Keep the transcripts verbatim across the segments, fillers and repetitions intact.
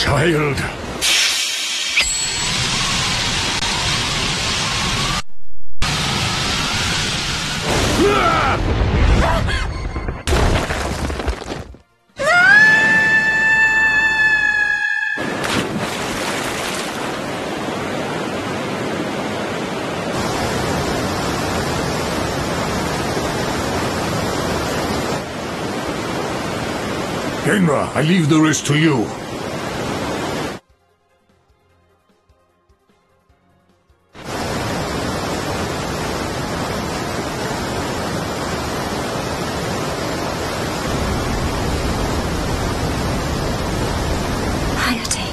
child. Genra, I leave the rest to you. Hayate.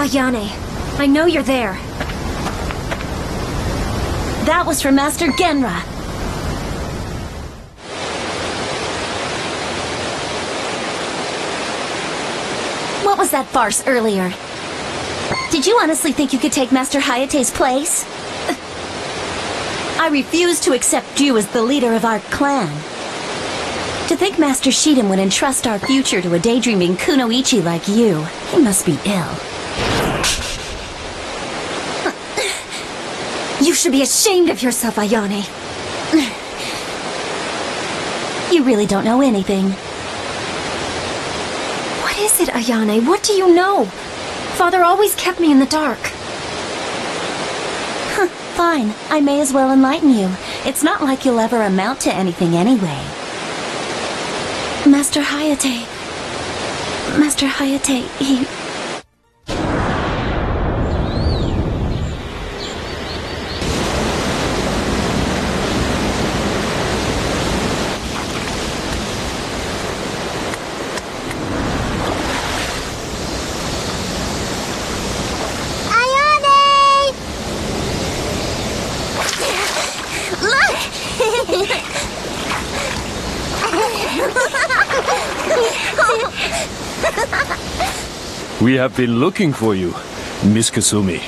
Ayane, I know you're there. That was from Master Genra. What was that farce earlier? Did you honestly think you could take Master Hayate's place? I refuse to accept you as the leader of our clan. To think Master Shidam would entrust our future to a daydreaming Kunoichi like you, he must be ill. You should be ashamed of yourself, Ayane. You really don't know anything. What is it, Ayane? What do you know? Father always kept me in the dark. Huh, fine. I may as well enlighten you. It's not like you'll ever amount to anything anyway. Master Hayate... Master Hayate, he... We have been looking for you, Miss Kasumi.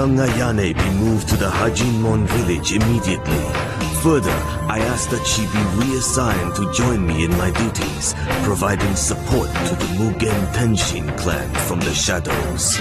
Young Ayane be moved to the Hajinmon village immediately. Further, I ask that she be reassigned to join me in my duties, providing support to the Mugen Tenshin clan from the shadows.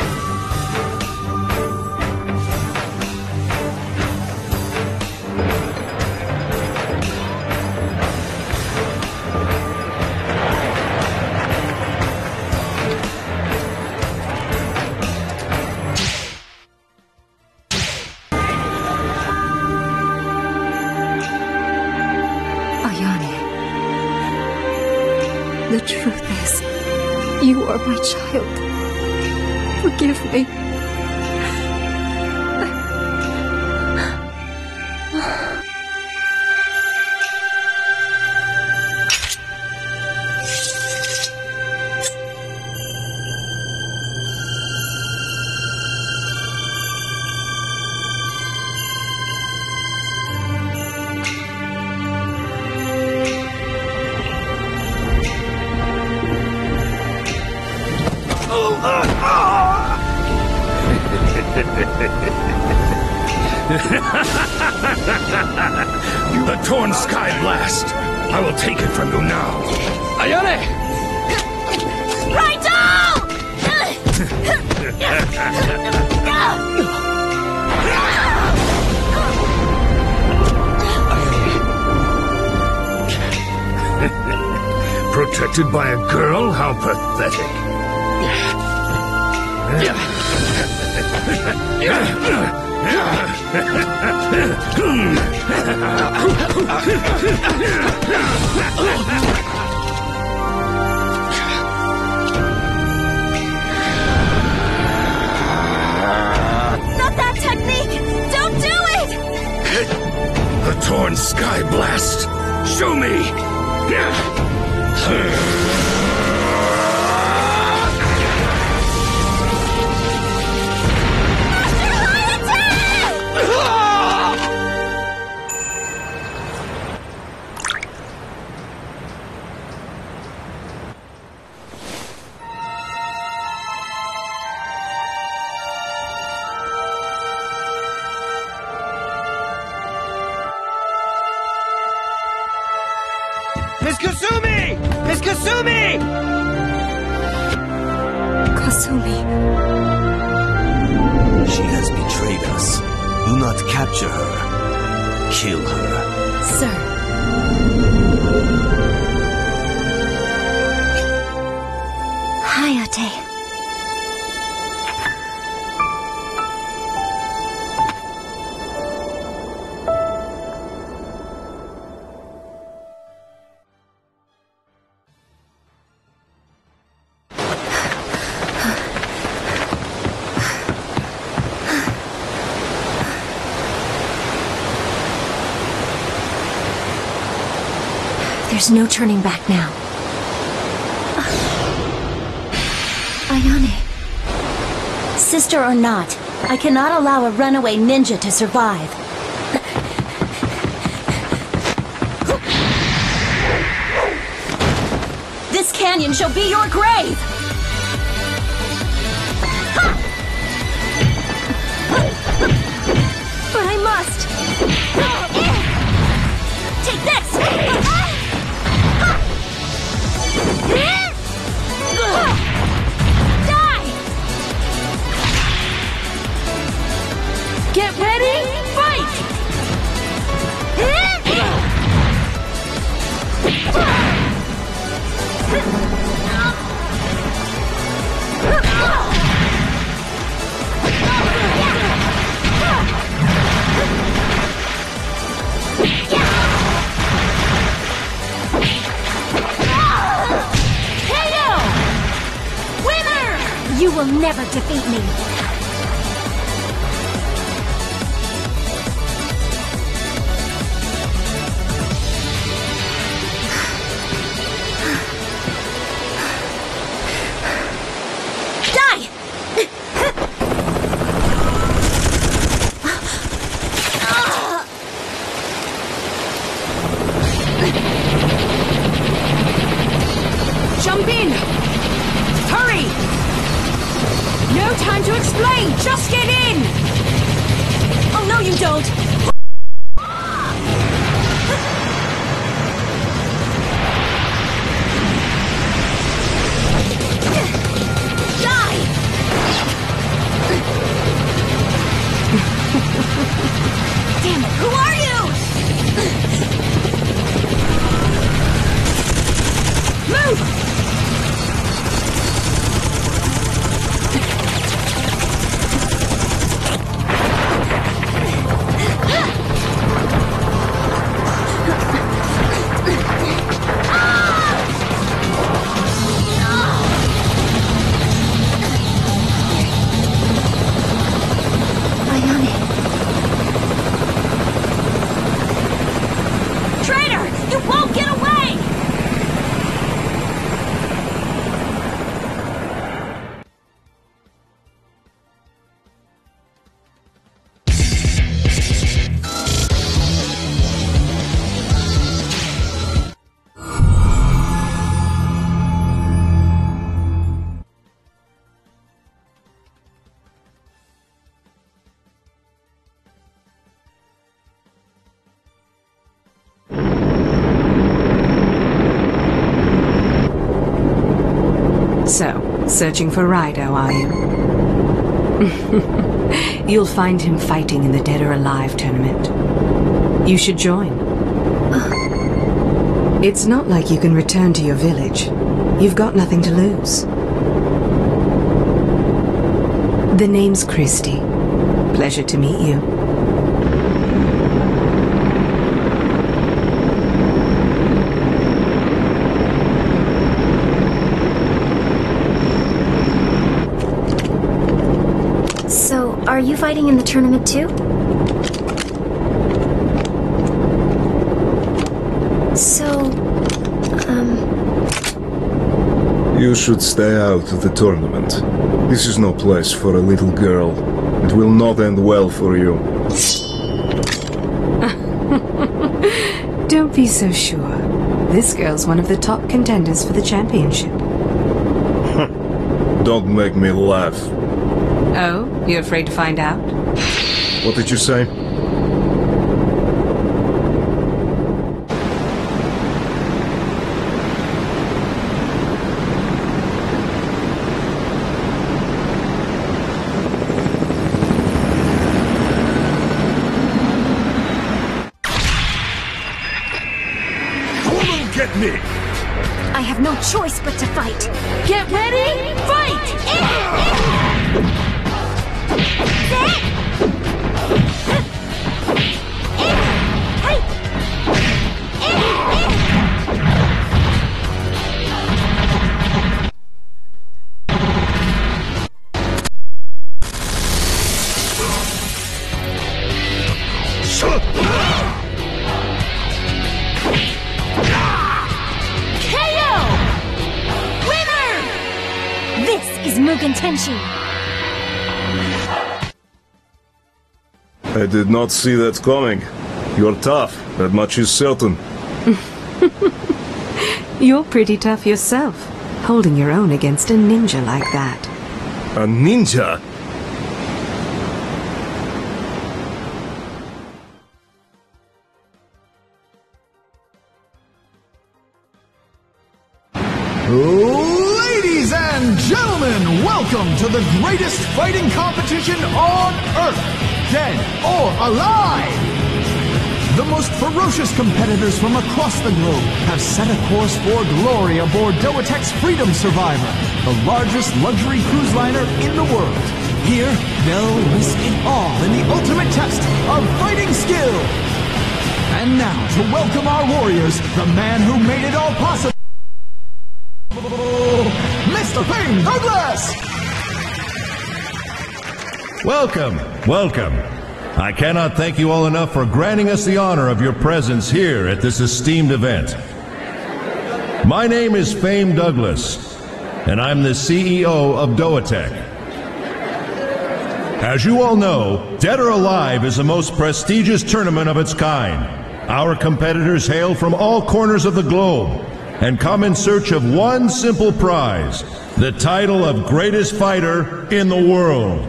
The torn sky blast. I will take it from you now. Ayane! Rido! Protected by a girl? How pathetic. Not that technique! Don't do it! The torn sky blast! Show me! Miss Kasumi! Miss Kasumi! Kasumi... She has betrayed us. Do not capture her. Kill her. Sir. Hayate. There's no turning back now. Ayane. Sister or not, I cannot allow a runaway ninja to survive. This canyon shall be your grave! But I must! Take this! Get ready, fight! K O! Winner! You will never defeat me! Ah! So, searching for Rido, are you? You'll find him fighting in the Dead or Alive tournament. You should join. It's not like you can return to your village. You've got nothing to lose. The name's Christie. Pleasure to meet you. So, are you fighting in the tournament too? So, um... You should stay out of the tournament. This is no place for a little girl. It will not end well for you. Don't be so sure. This girl's one of the top contenders for the championship. Don't make me laugh. Oh, you're afraid to find out? What did you say? Choice but to fight. Get ready, fight! I did not see that coming. You're tough, that much is certain. You're pretty tough yourself, holding your own against a ninja like that. A ninja? Ladies and gentlemen, welcome to the greatest fighting competition on Earth. Dead or alive! The most ferocious competitors from across the globe have set a course for glory aboard DOATEC's Freedom Survivor, the largest luxury cruise liner in the world. Here, they'll risk it all in the ultimate test of fighting skill! And now, to welcome our warriors, the man who made it all possible, Mister Ping Douglas! Welcome, welcome. I cannot thank you all enough for granting us the honor of your presence here at this esteemed event. My name is Fame Douglas, and I'm the C E O of DOATEC. As you all know, Dead or Alive is the most prestigious tournament of its kind. Our competitors hail from all corners of the globe and come in search of one simple prize, the title of greatest fighter in the world.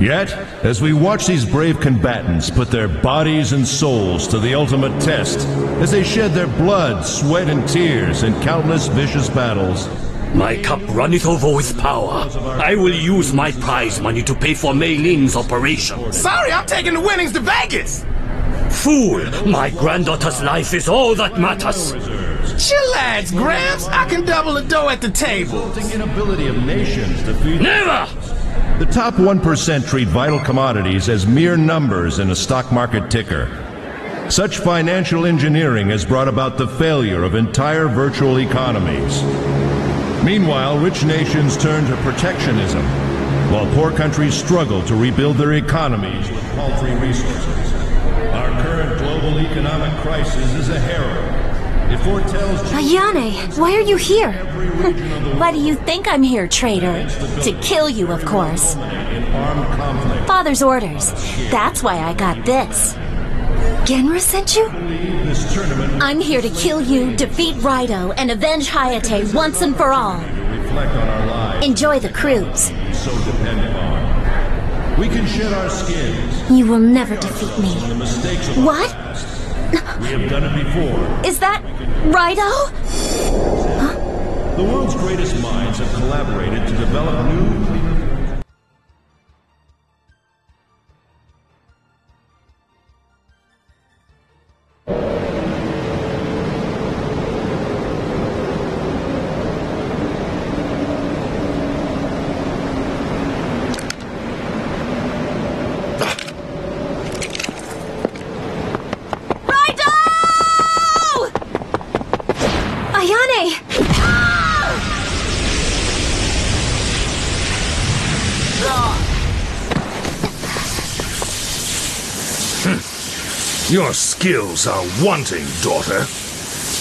Yet, as we watch these brave combatants put their bodies and souls to the ultimate test, as they shed their blood, sweat, and tears in countless vicious battles. My cup runneth over with power. I will use my prize money to pay for Mei Lin's operation. Sorry, I'm taking the winnings to Vegas! Fool! My granddaughter's life is all that matters. Chillax, Gramps! I can double a dough at the table. Never! The top one percent treat vital commodities as mere numbers in a stock market ticker. Such financial engineering has brought about the failure of entire virtual economies. Meanwhile, rich nations turn to protectionism, while poor countries struggle to rebuild their economies with paltry resources. Our current global economic crisis is a harrowing. It foretells... Ayane, why are you here? Why do you think I'm here, traitor? To kill you, of course. Father's orders. That's why I got this. Genra sent you? I'm here to kill you, defeat Rido, and avenge Hayate once and for all. Enjoy the cruise. You will never defeat me. What? We have done it before. Is that Rido? Huh? The world's greatest minds have collaborated to develop new... Your skills are wanting, daughter.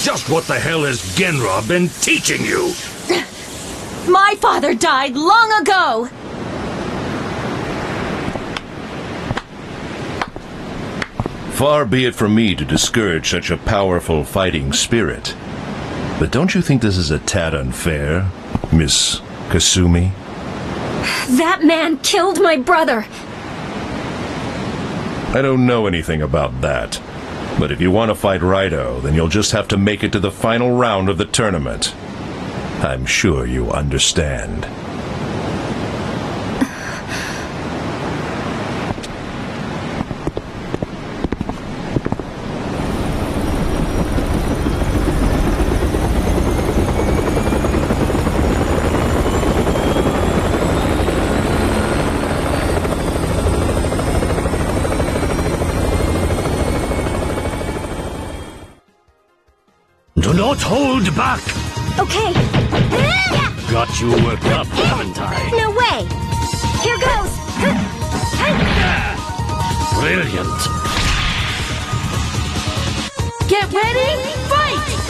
Just what the hell has Genra been teaching you? My father died long ago! Far be it from me to discourage such a powerful fighting spirit. But don't you think this is a tad unfair, Miss Kasumi? That man killed my brother! I don't know anything about that, but if you want to fight Rido, then you'll just have to make it to the final round of the tournament. I'm sure you understand. Don't hold back! Okay. Got you worked up, haven't I? No way! Here goes! Brilliant! Get ready, fight!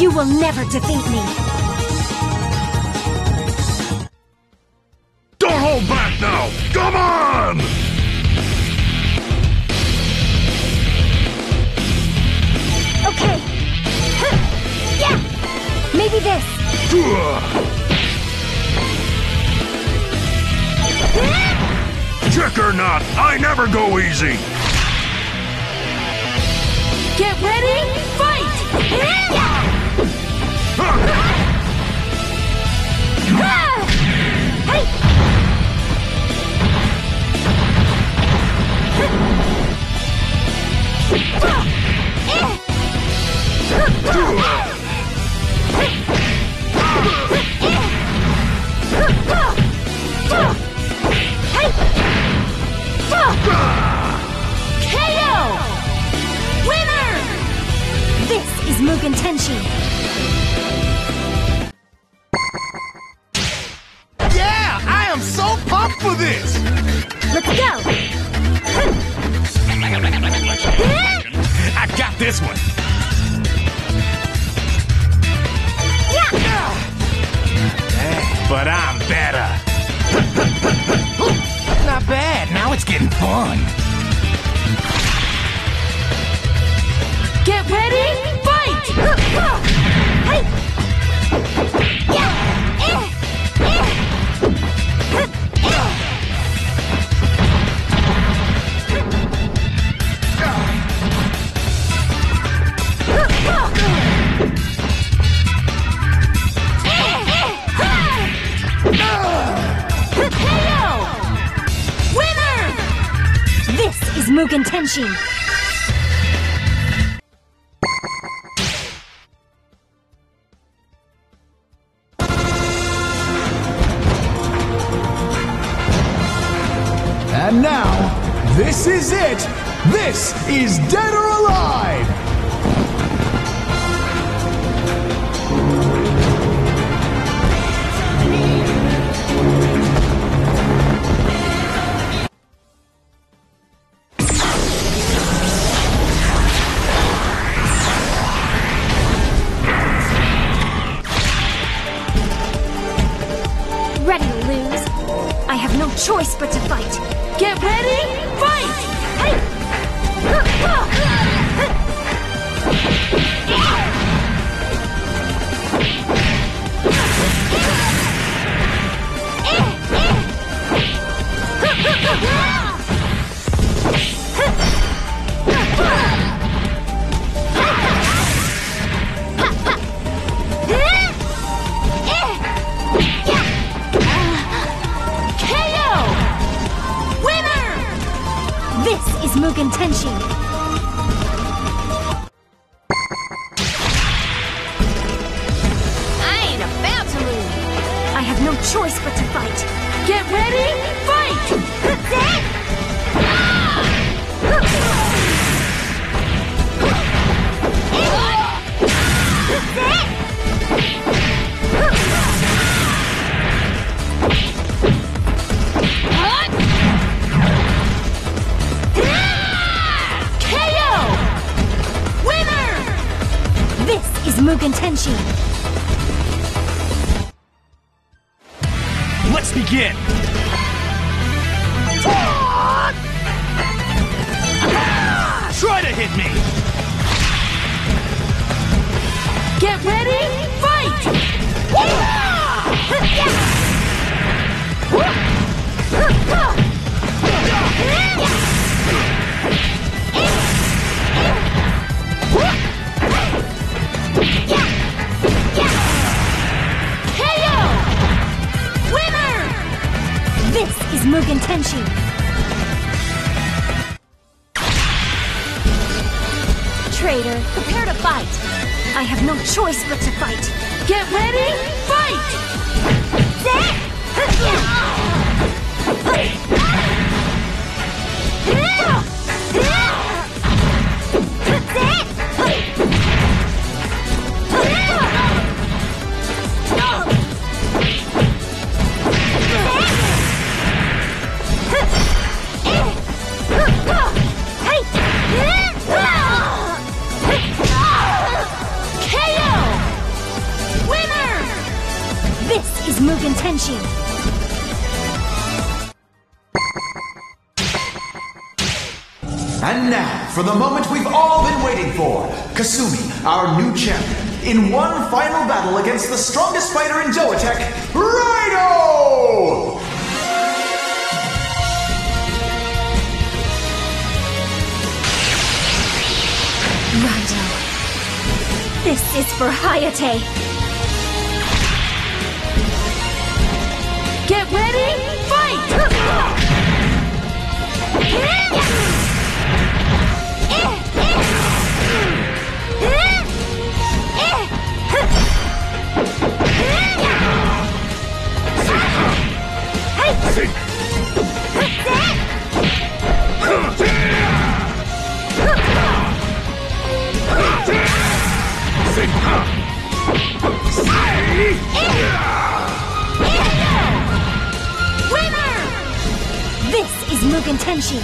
You will never defeat me! Don't hold back now! Come on! Okay. Yeah! Maybe this. Trick or not, I never go easy! Get ready, fight! Yeah! K O! Winner! This is Mugen Tenshin. For this. Let's go. I got this one. Yeah. But I'm better. Not bad. Now it's getting fun. Get ready, fight. Mugen Tenshin. And now, this is it! This is Dead or Alive! Choice but to fight. Get ready! is Mugen Tenshin. No choice but to fight. Get ready, fight! K O! Winner! This is Mugen Tenshin. Let's begin! Try to hit me! Get ready, fight! This is Mugen Tenshin. Traitor, prepare to fight. I have no choice but to fight. Get ready, fight! This is Mugen Tenshin. And now, for the moment we've all been waiting for, Kasumi, our new champion, in one final battle against the strongest fighter in DOATEC, Rido! Rido. This is for Hayate. Get ready, fight! This is Mugen Tenshin.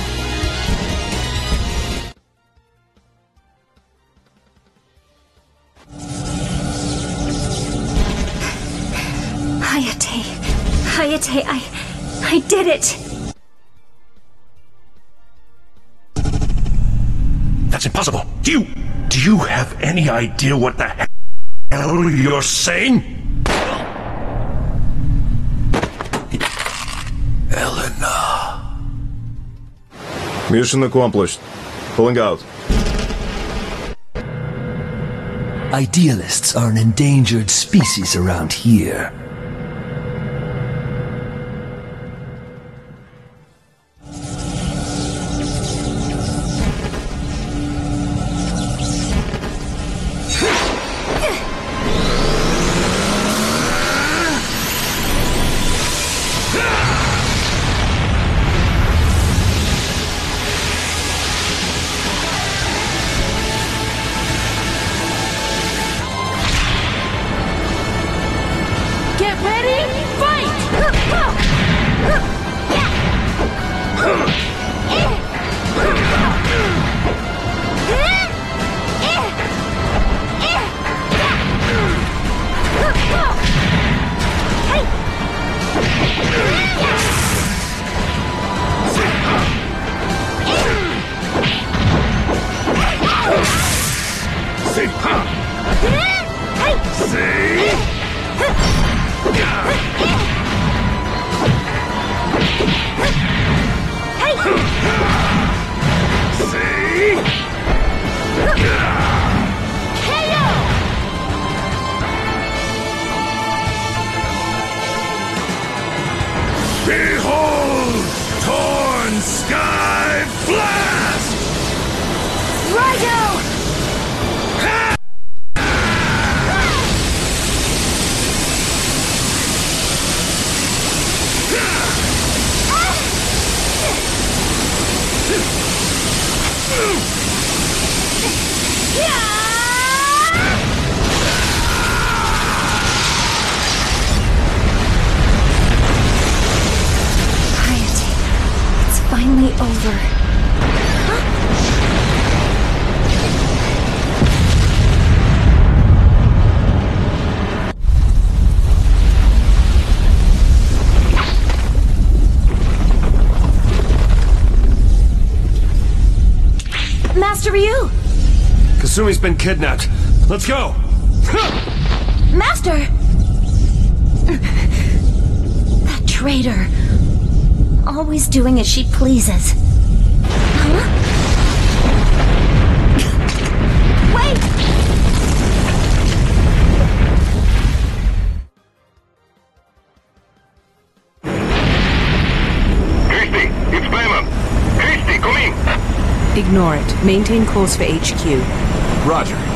Hayate, Hayate, I, I did it. That's impossible. Do you, do you have any idea what the hell you're saying? Mission accomplished. Pulling out. Idealists are an endangered species around here. Behold, torn sky! Sky Blast! Rido! Ha! Ah! Ah! Yeah! Finally over. Huh? Master Ryu! Kasumi's been kidnapped. Let's go! Master! That traitor. Always doing as she pleases. Huh? Wait! Christie, it's Bayman! Christie, come in! Ignore it. Maintain course for H Q. Roger.